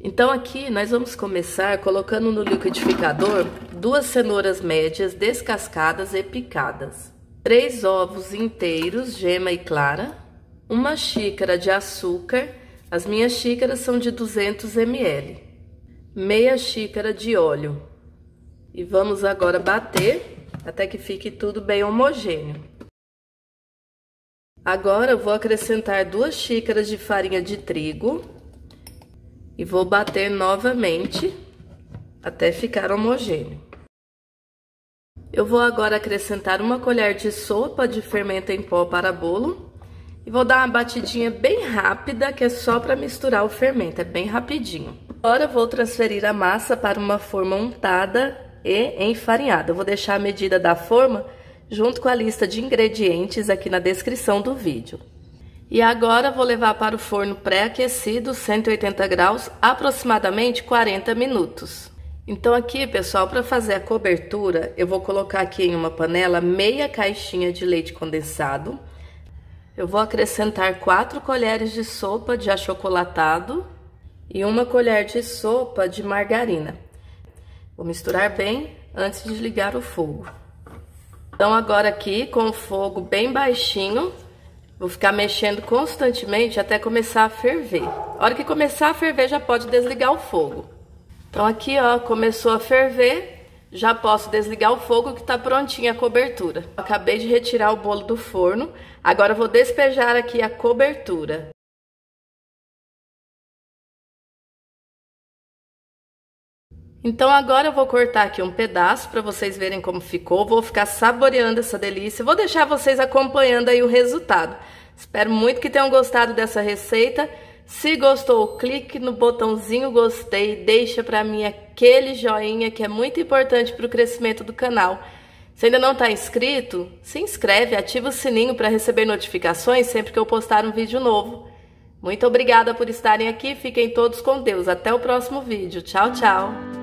Então aqui nós vamos começar colocando no liquidificador 2 cenouras médias descascadas e picadas, 3 ovos inteiros, gema e clara, 1 xícara de açúcar, as minhas xícaras são de 200 ml, meia xícara de óleo. E vamos agora bater até que fique tudo bem homogêneo. Agora eu vou acrescentar 2 xícaras de farinha de trigo. E vou bater novamente até ficar homogêneo. Eu vou agora acrescentar 1 colher de sopa de fermento em pó para bolo. E vou dar uma batidinha bem rápida, que é só para misturar o fermento, é bem rapidinho. Agora eu vou transferir a massa para uma forma untada e enfarinhada. Eu vou deixar a medida da forma junto com a lista de ingredientes aqui na descrição do vídeo. E agora vou levar para o forno pré-aquecido, 180 graus, aproximadamente 40 minutos. Então aqui, pessoal, para fazer a cobertura, eu vou colocar aqui em uma panela meia caixinha de leite condensado. Eu vou acrescentar 4 colheres de sopa de achocolatado e 1 colher de sopa de margarina. Vou misturar bem antes de ligar o fogo. Então agora aqui, com o fogo bem baixinho, vou ficar mexendo constantemente até começar a ferver. A hora que começar a ferver, já pode desligar o fogo. Então aqui, ó, começou a ferver, já posso desligar o fogo que tá prontinha a cobertura. Acabei de retirar o bolo do forno, agora vou despejar aqui a cobertura. Então agora eu vou cortar aqui um pedaço para vocês verem como ficou. Vou ficar saboreando essa delícia. Vou deixar vocês acompanhando aí o resultado. Espero muito que tenham gostado dessa receita. Se gostou, clique no botãozinho gostei. Deixa para mim aquele joinha que é muito importante para o crescimento do canal. Se ainda não está inscrito, se inscreve, ativa o sininho para receber notificações sempre que eu postar um vídeo novo. Muito obrigada por estarem aqui. Fiquem todos com Deus. Até o próximo vídeo. Tchau, tchau.